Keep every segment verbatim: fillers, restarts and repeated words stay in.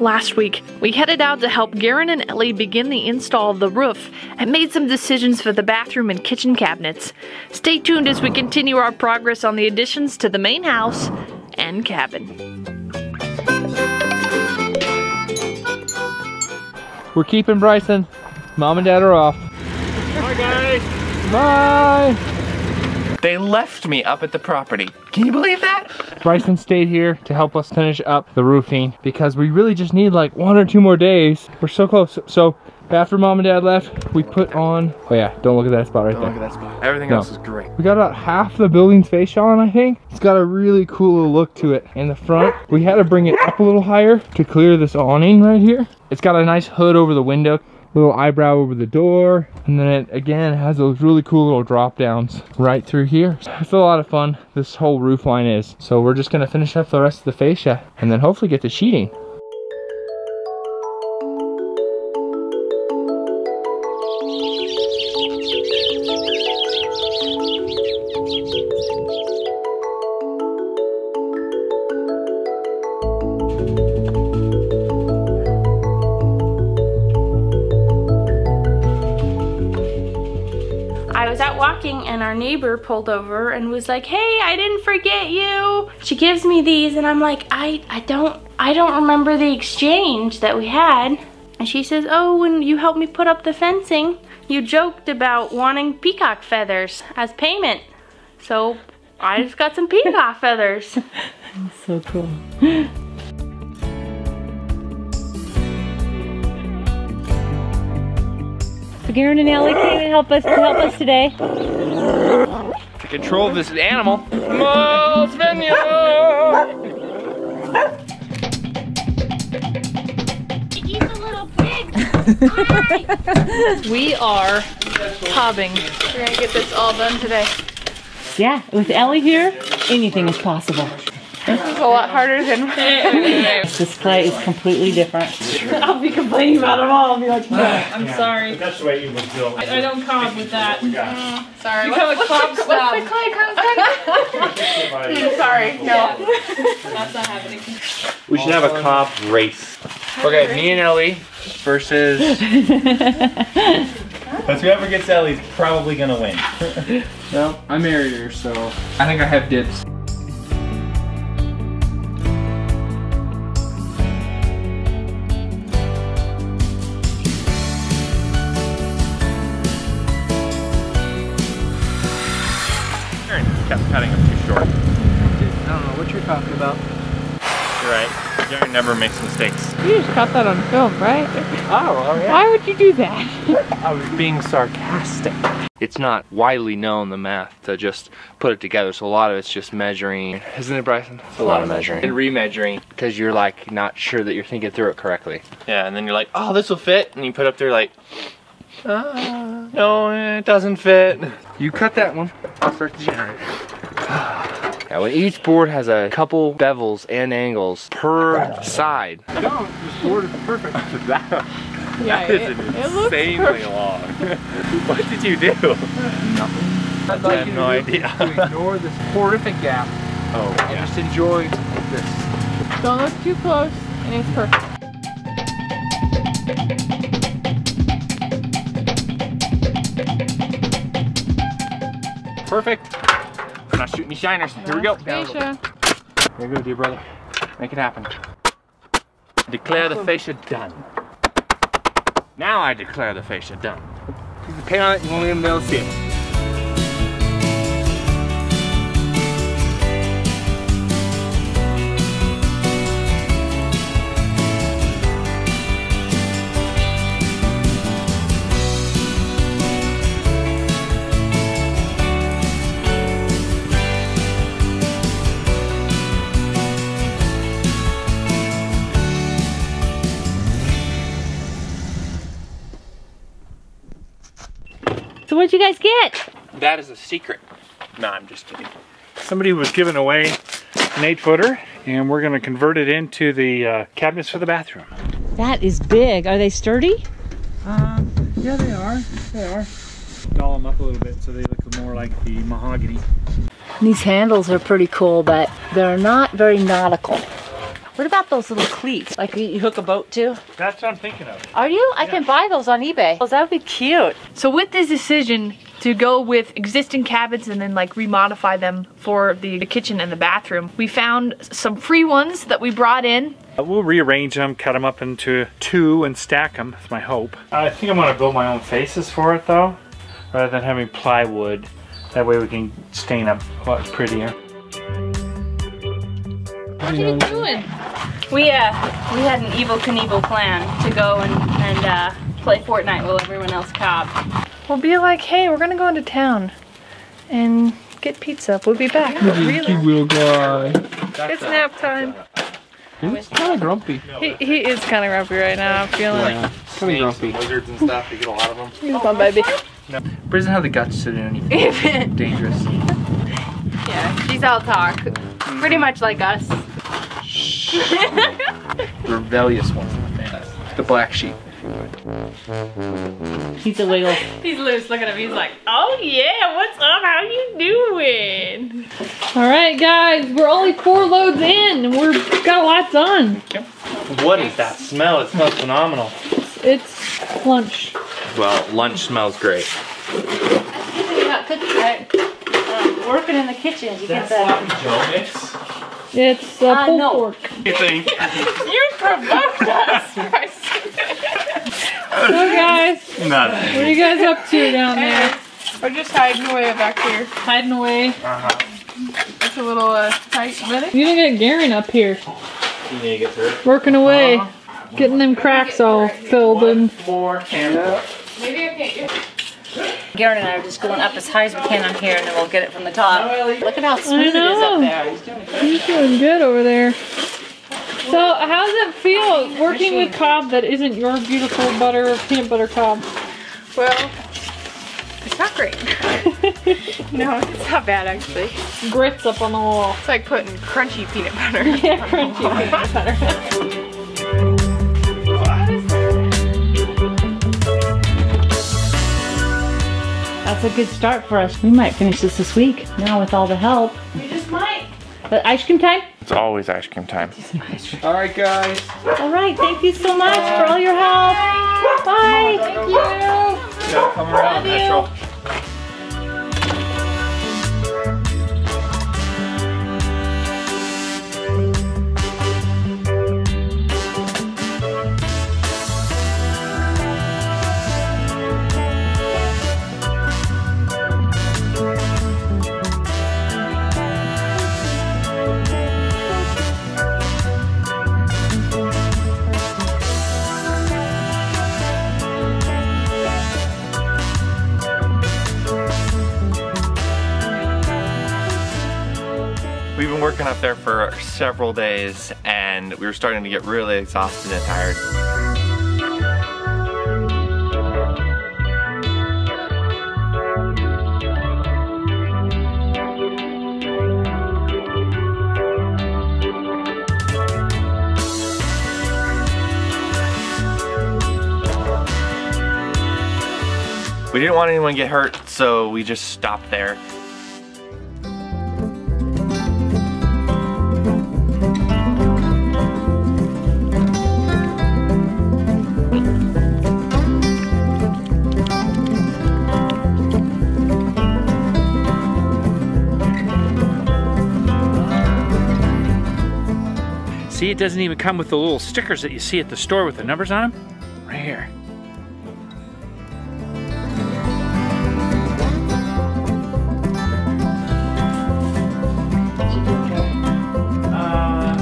Last week, we headed out to help Garen and Ellie begin the install of the roof and made some decisions for the bathroom and kitchen cabinets. Stay tuned as we continue our progress on the additions to the main house and cabin. We're keeping Bryson. Mom and Dad are off. Bye, guys. Bye. They left me up at the property. Can you believe that? Bryson stayed here to help us finish up the roofing because we really just need like one or two more days. We're so close. So after Mom and Dad left, we put on, oh yeah, don't look at that spot right there. Don't look at that spot. Everything else is great. We got about half the building's face on, I think. It's got a really cool look to it. In the front, we had to bring it up a little higher to clear this awning right here. It's got a nice hood over the window, little eyebrow over the door, and then it again has those really cool little drop downs right through here. It's a lot of fun, this whole roof line is. So we're just gonna finish up the rest of the fascia and then hopefully get to sheeting. And our neighbor pulled over and was like, hey, I didn't forget you. She gives me these and I'm like, I, I don't I don't remember the exchange that we had. And she says, oh, when you helped me put up the fencing, you joked about wanting peacock feathers as payment. So I just got some peacock feathers. That's so cool. So Garen and Ellie came to help us to help us today. To control of this animal. He's a little pig. We are hobbing. We're gonna get this all done today. Yeah, with Ellie here, anything is possible. This is a lot harder than this play is completely different. I'll be complaining about it all. I'll be like, no, I'm yeah, sorry. That's the way you would feel. I, I don't cob with that. Mm, sorry. You become a cob snob. What's the clay comes in? Sorry. No. That's not happening. We should have a cob race. Okay, me and Ellie versus. But whoever gets Ellie's probably gonna win. No, I married her, so I think I have dibs. Kept cutting them too short. I don't know what you're talking about. You're right. Garen never makes mistakes. You just caught that on film, right? Oh, oh yeah. Why would you do that? I was being sarcastic. It's not widely known, the math, to just put it together, so a lot of it's just measuring. Isn't it, Bryson? It's a lot of measuring. And re-measuring. Because you're like not sure that you're thinking through it correctly. Yeah, and then you're like, oh, this will fit, and you put up there like, Uh, no, it doesn't fit. You cut that one. I'll start the generator. Now, when each board has a couple bevels and angles per side. No, this board is perfect. that yeah, that it, is an insanely long. What did you do? Nothing. I, I have no idea. To ignore this horrific gap. Oh, and yeah. Just enjoy this. Don't look too close, and it's perfect. Perfect. I'm not shooting any shiners. Here we go. Fascia. There you go, dear brother. Make it happen. Declare awesome. The fascia done. Now I declare the fascia done. Keep the paint on it, you won't even be able to see it. So what'd you guys get? That is a secret. No, I'm just kidding. Somebody was giving away an eight footer and we're gonna convert it into the uh, cabinets for the bathroom. That is big. Are they sturdy? Um, yeah, they are, they are. Doll them up a little bit so they look more like the mahogany. These handles are pretty cool, but they're not very nautical. What about those little cleats? Like you hook a boat to? That's what I'm thinking of. Are you? I yeah. can buy those on eBay. Oh, that would be cute. So with this decision to go with existing cabins and then like remodify them for the, the kitchen and the bathroom, we found some free ones that we brought in. We'll rearrange them, cut them up into two and stack them, that's my hope. I think I'm gonna build my own faces for it though, rather than having plywood. That way we can stain up a lot prettier. What are you doing? We uh, we had an Evel Knievel plan to go and, and uh, play Fortnite while everyone else cobbed. We'll be like, hey, we're gonna go into town and get pizza. We'll be back. Really? We'll go. It's nap time. He's kind of grumpy. He, he is kind of grumpy right now, I'm feeling yeah. like. Kind of grumpy. Lizards and stuff, you get a lot of them. He's oh, my baby. No. Bryson doesn't have the guts to do anything dangerous. Yeah, she's all talk. Pretty much like us. Rebellious one. The black sheep. He's a wiggle. He's loose. Look at him. He's like, oh yeah, what's up? How you doing? All right, guys, we're only four loads in, and we've got a lot done. What is that smell? It smells phenomenal. It's lunch. Well, lunch smells great. That's good thing about cooking, right? Um, working in the kitchen, you get that. It's uh, pulled uh, pork. You provoked us, Bryson. So guys, Nothing. What are you guys up to down there? We're just hiding away back here. Hiding away. Uh-huh. It's a little uh, tight. Minute. You need to get Garen up here. You need to get through. Working away. Uh-huh. Getting them cracks get all right filled in. More camera. Maybe I can't get Garen and I are just going up as high as we can on here, and then we'll get it from the top. Look at how smooth it is up there. He's doing good. He's doing good over there. So, how does it feel working with cob that isn't your beautiful butter peanut butter cob? Well, it's not great. No, it's not bad actually. Grits up on the wall. It's like putting crunchy peanut butter. Yeah, crunchy peanut butter. That's a good start for us. We might finish this this week now with all the help. We just might. But ice cream time? It's always ice cream time. All right, guys. All right, thank you so much Bye. for all your help. Bye. Bye. Bye. Thank you. Yeah, come around, natural. Working up there for several days and we were starting to get really exhausted and tired. We didn't want anyone to get hurt, so we just stopped there. See, it doesn't even come with the little stickers that you see at the store with the numbers on them. Right here. Uh,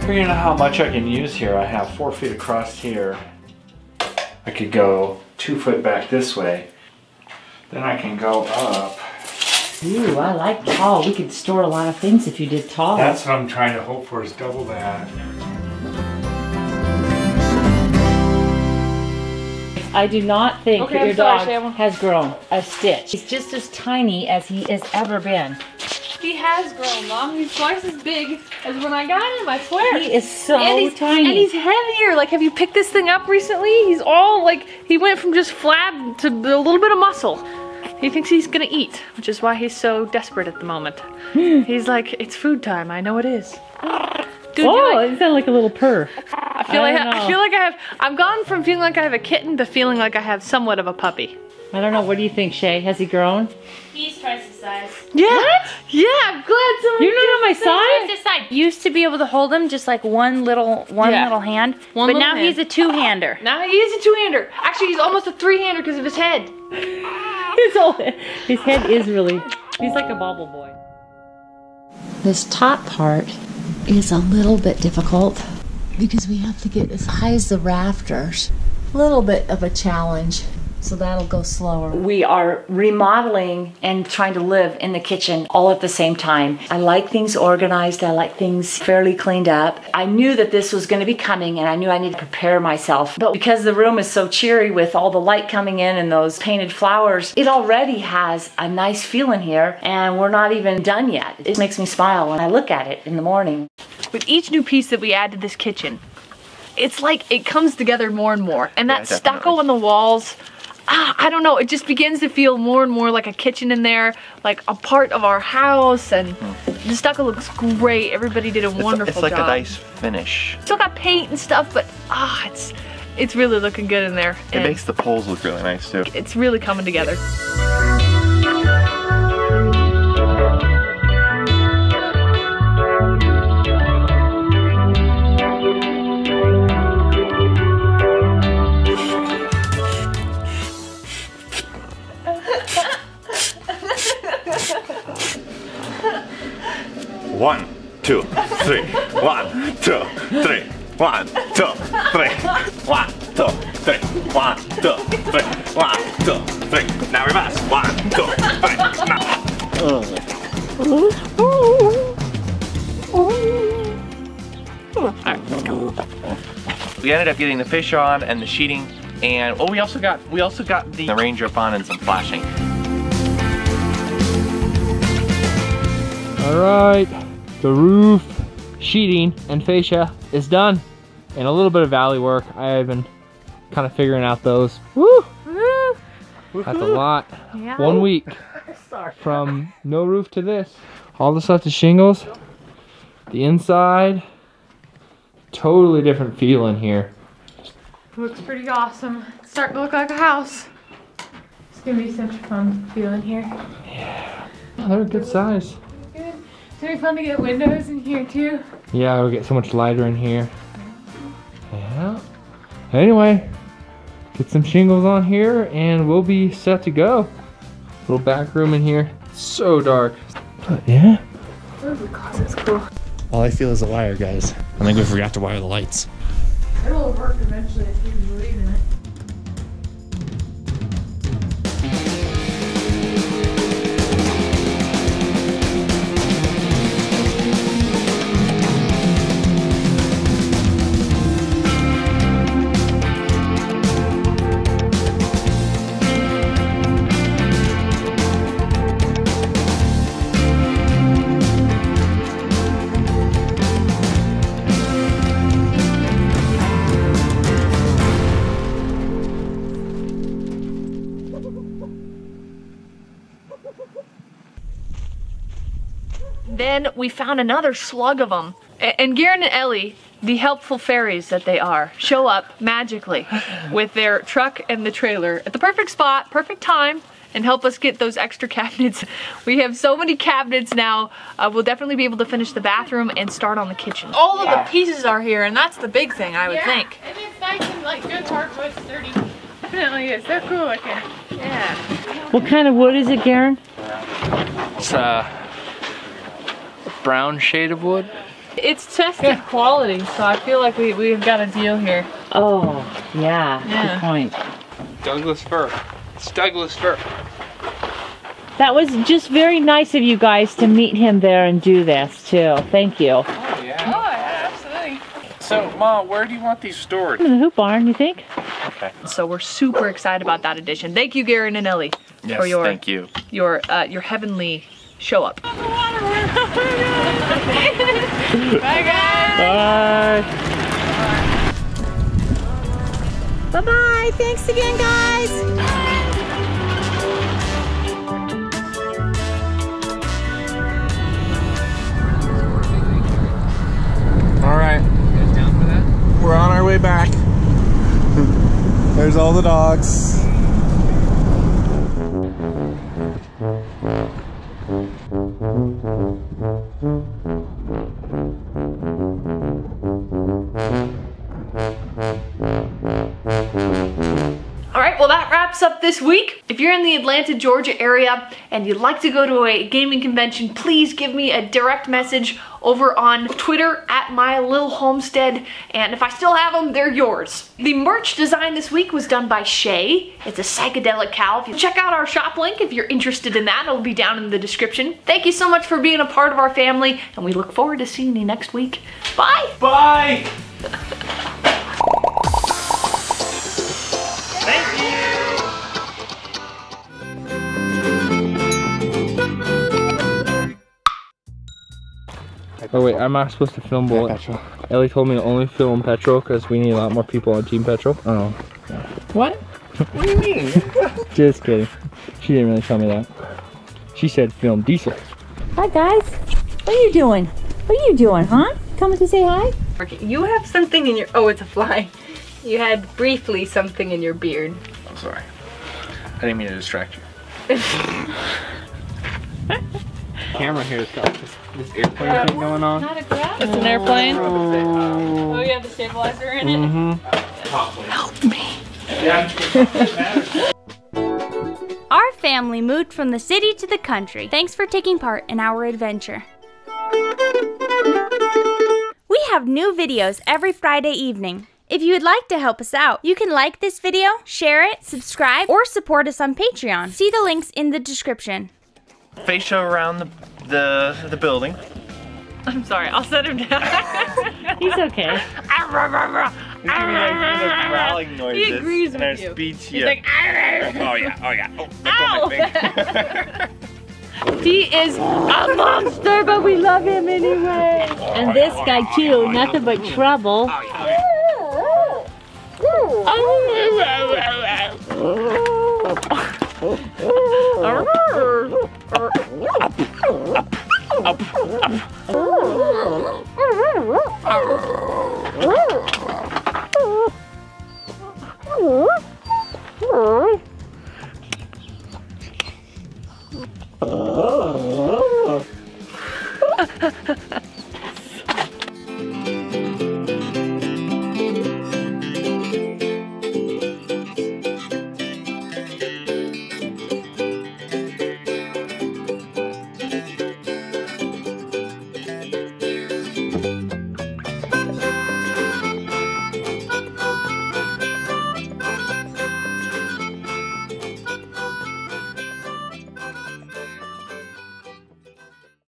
figuring out how much I can use here. I have four feet across here. I could go two foot back this way. Then I can go up. Ooh, I like tall. We could store a lot of things if you did tall. That's what I'm trying to hope for, is double that. I do not think okay, that your sorry, dog Sam. has grown a stitch. He's just as tiny as he has ever been. He has grown, Mom. He's twice as big as when I got him, I swear. He is so and he's, tiny. And he's heavier. Like, have you picked this thing up recently? He's all, like, he went from just flab to a little bit of muscle. He thinks he's gonna eat, which is why he's so desperate at the moment. He's like, it's food time, I know it is. Dude, oh, like, it sounded like a little purr. I feel, I, like I, I feel like I have, I'm gone from feeling like I have a kitten to feeling like I have somewhat of a puppy. I don't know, what do you think, Shay? Has he grown? He's twice his size. Yeah. What? Yeah, I'm glad someone You're not on my side? Twice his size. Used to be able to hold him just like one little one yeah. little hand, one but little now hand. He's a two-hander. Uh, now he is a two-hander. Actually, he's almost a three-hander because of his head. his, whole, his head is really, he's like a bobble boy. This top part is a little bit difficult because we have to get as high as the rafters. A little bit of a challenge. So that'll go slower. We are remodeling and trying to live in the kitchen all at the same time. I like things organized. I like things fairly cleaned up. I knew that this was going to be coming and I knew I needed to prepare myself. But because the room is so cheery with all the light coming in and those painted flowers, it already has a nice feel in here and we're not even done yet. It makes me smile when I look at it in the morning. With each new piece that we add to this kitchen, it's like it comes together more and more. And that yeah, stucco on the walls, Ah, I don't know, it just begins to feel more and more like a kitchen in there, like a part of our house, and the stucco looks great. Everybody did a it's, wonderful job. It's like job. a nice finish. Still got paint and stuff, but ah, it's, it's really looking good in there. It and makes the poles look really nice too. It's really coming together. One, two, three. One, two, three. One, two, three. One, two, three. One, two, three. One, two, three. Now reverse. One, two, three. All right, let's go. We ended up getting the fish on and the sheeting, and oh, we also got we also got the, the raindrop on and some flashing. All right. The roof, sheeting, and fascia is done. And a little bit of valley work. I've been kind of figuring out those. Woo! Woo. That's a lot. Yeah. One week from no roof to this. All this stuff to shingles. The inside, totally different feeling here. Looks pretty awesome. It's starting to look like a house. It's gonna be such a fun feeling here. Yeah, they're a good size. It's gonna be fun to get windows in here too. Yeah, it'll get so much lighter in here. Yeah. Anyway, get some shingles on here and we'll be set to go. Little back room in here. So dark. But yeah. Oh, the closet's cool. All I feel is a wire, guys. I think we forgot to wire the lights. It'll work eventually if you can believe in it. Then we found another slug of them. And Garen and Ellie, the helpful fairies that they are, show up magically with their truck and the trailer at the perfect spot, perfect time, and help us get those extra cabinets. We have so many cabinets now. Uh, we'll definitely be able to finish the bathroom and start on the kitchen. All of yeah. the pieces are here, and that's the big thing, I would yeah, think. And it's nice and like good hardwood, sturdy. Definitely is. They're cool looking. Yeah. What kind of wood is it, Garen? It's uh. brown shade of wood. It's tested yeah. quality, so I feel like we, we've got a deal here. Oh, yeah, yeah. Good point. Douglas fir. It's Douglas fir. That was just very nice of you guys to meet him there and do this, too. Thank you. Oh, yeah. Oh, yeah, absolutely. So, Ma, where do you want these stored? In the hoop barn, you think? Okay. So we're super excited about that addition. Thank you, Garen and Ellie. Yes, for your, thank you. Your, uh, your heavenly show up. Bye guys! Bye! Bye bye! Thanks again guys! There's all the dogs. Up this week. If you're in the Atlanta, Georgia area and you'd like to go to a gaming convention, please give me a direct message over on Twitter at My Little Homestead, and if I still have them, they're yours. The merch design this week was done by Shay. It's a psychedelic cow. If you check out our shop link if you're interested in that, it'll be down in the description. Thank you so much for being a part of our family, and we look forward to seeing you next week. Bye! Bye! Oh wait, am I supposed to film bullets? Yeah, Ellie told me to only film petrol because we need a lot more people on Team Petrol. Oh. What? What do you mean? Just kidding. She didn't really tell me that. She said film diesel. Hi guys. What are you doing? What are you doing, huh? Coming to say hi? Okay, you have something in your... Oh, it's a fly. You had briefly something in your beard. I'm sorry. I didn't mean to distract you. Camera here has got this, this airplane uh, thing going on. Not a crab. It's an airplane. Oh, you have the stabilizer in it? Mm-hmm. Help me. Our family moved from the city to the country. Thanks for taking part in our adventure. We have new videos every Friday evening. If you would like to help us out, you can like this video, share it, subscribe, or support us on Patreon. See the links in the description. Fascia around the, the the building. I'm sorry, I'll set him down. He's okay. He's like growling noises. He agrees with you. Speech, He's yeah. like, oh yeah, oh yeah. Oh, that's on my thing. He is a monster, but we love him anyway. And this guy too, nothing but trouble. Up, up, up.